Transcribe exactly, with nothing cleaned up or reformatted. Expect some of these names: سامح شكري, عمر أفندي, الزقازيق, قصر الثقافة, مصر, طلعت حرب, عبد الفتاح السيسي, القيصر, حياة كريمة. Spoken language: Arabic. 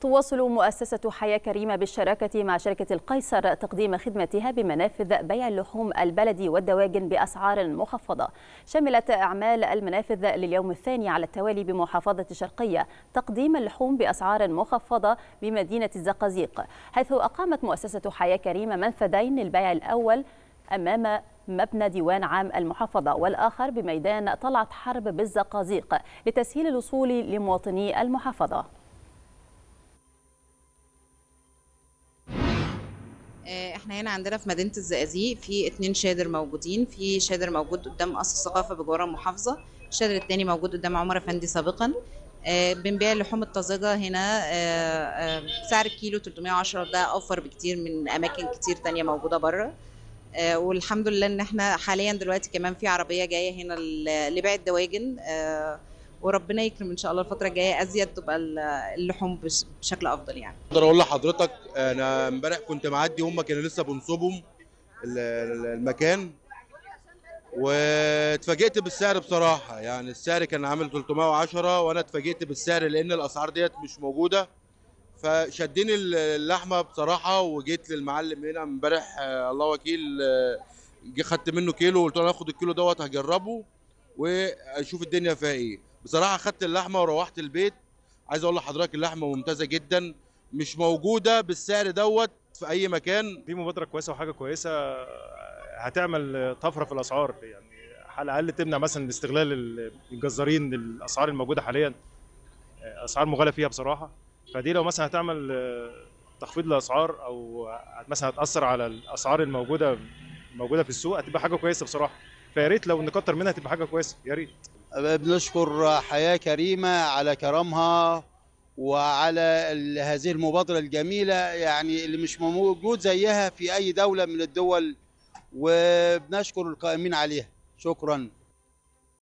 تواصل مؤسسة حياة كريمة بالشراكة مع شركة القيصر تقديم خدمتها بمنافذ بيع اللحوم البلدي والدواجن بأسعار مخفضة. شملت أعمال المنافذ لليوم الثاني على التوالي بمحافظة الشرقية تقديم اللحوم بأسعار مخفضة بمدينة الزقازيق، حيث أقامت مؤسسة حياة كريمة منفذين، البيع الأول أمام مبنى ديوان عام المحافظة والآخر بميدان طلعت حرب بالزقازيق لتسهيل الوصول لمواطني المحافظة. احنا هنا عندنا في مدينة الزقازيق في اتنين شادر موجودين، في شادر موجود قدام قصر الثقافة بجوار المحافظة، الشادر التاني موجود قدام عمر أفندي سابقا. اه بنبيع اللحوم الطازجة هنا، اه اه سعر الكيلو ثلاثمائة وعشرة، ده اوفر بكتير من اماكن كتير تانية موجودة بره. آه والحمد لله ان احنا حاليا دلوقتي كمان في عربيه جايه هنا لبيع الدواجن، آه وربنا يكرم ان شاء الله الفتره الجايه ازيد تبقى اللحوم بشكل افضل. يعني اقدر اقول لحضرتك انا امبارح كنت معدي، هم كانوا لسه بنصبهم المكان واتفاجئت بالسعر بصراحه. يعني السعر كان عامل ثلاثمائة وعشرة وانا اتفاجئت بالسعر لان الاسعار ديت مش موجوده، فشدني اللحمه بصراحه. وجيت للمعلم هنا امبارح الله وكيل، جه خدت منه كيلو وقلت له هاخد الكيلو دوت هجربه واشوف الدنيا فيها ايه. بصراحه خدت اللحمه وروحت البيت، عايز اقول لحضرتك اللحمه ممتازه جدا، مش موجوده بالسعر دوت في اي مكان. دي مبادره كويسه وحاجه كويسه هتعمل طفره في الاسعار، يعني على الاقل تمنع مثلا استغلال الجزارين للاسعار الموجوده حاليا، اسعار مغالى فيها بصراحه. فدي لو مثلا هتعمل تخفيض للاسعار او مثلا هتاثر على الاسعار الموجوده موجوده في السوق هتبقى حاجه كويسه بصراحه، فيا ريت لو نكتر منها تبقى حاجه كويسه يا ريت. بنشكر حياه كريمه على كرمها وعلى هذه المبادره الجميله، يعني اللي مش موجود زيها في اي دوله من الدول، وبنشكر القائمين عليها. شكرا.